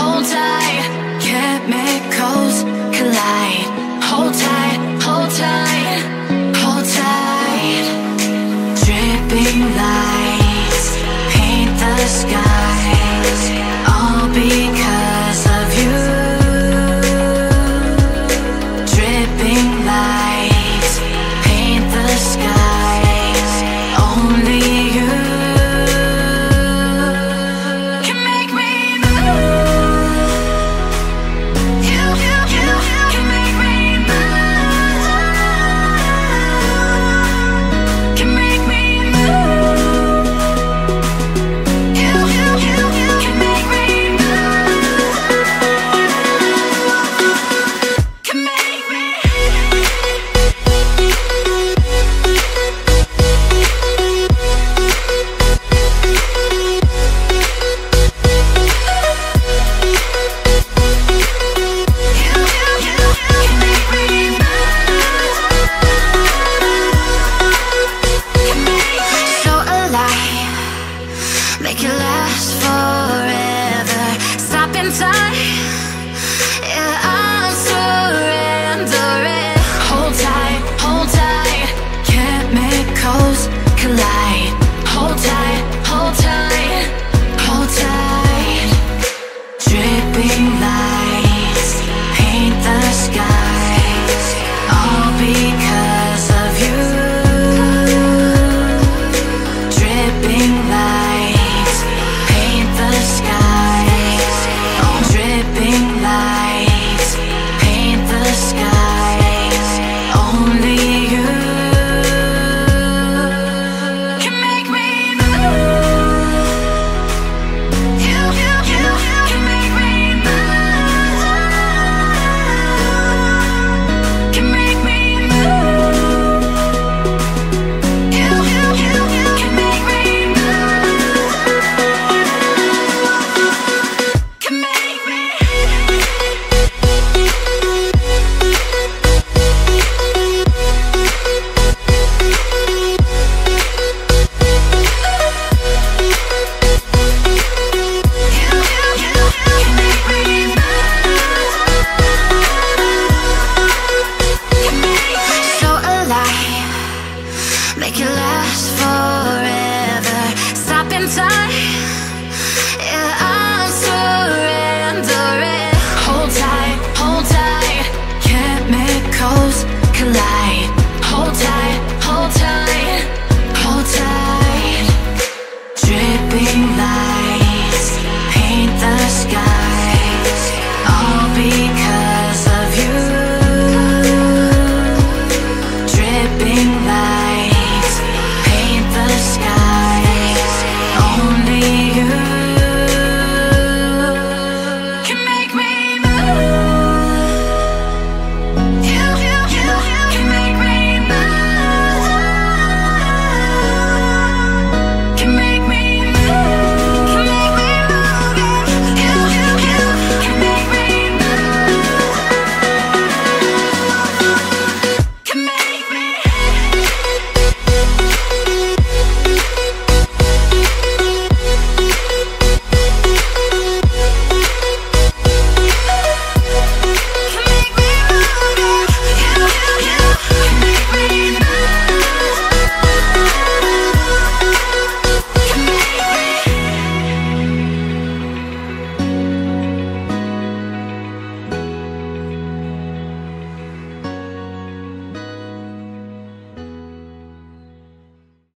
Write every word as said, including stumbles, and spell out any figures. hold tight, chemicals collide. Hold tight, hold tight, hold tight. Dripping lights paint the skies, all because of you. Make it last forever. Stop in time.